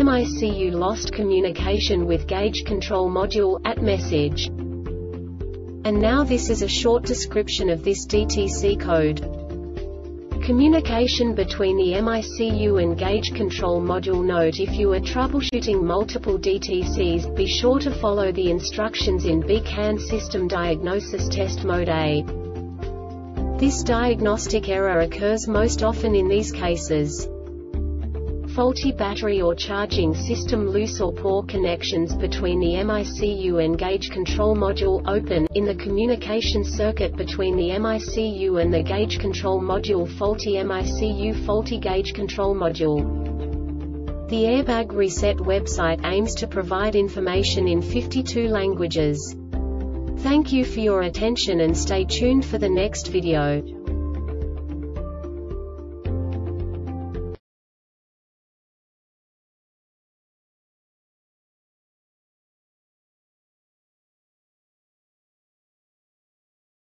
MICU lost communication with gauge control module at message. And now this is a short description of this DTC code. Communication between the MICU and gauge control module. Note: if you are troubleshooting multiple DTCs, be sure to follow the instructions in B-CAN system diagnosis test mode A. This diagnostic error occurs most often in these cases: faulty battery or charging system, loose or poor connections between the MICU and gauge control module, open in the communication circuit between the MICU and the gauge control module, faulty MICU, faulty gauge control module. The Airbag Reset website aims to provide information in 52 languages. Thank you for your attention and stay tuned for the next video.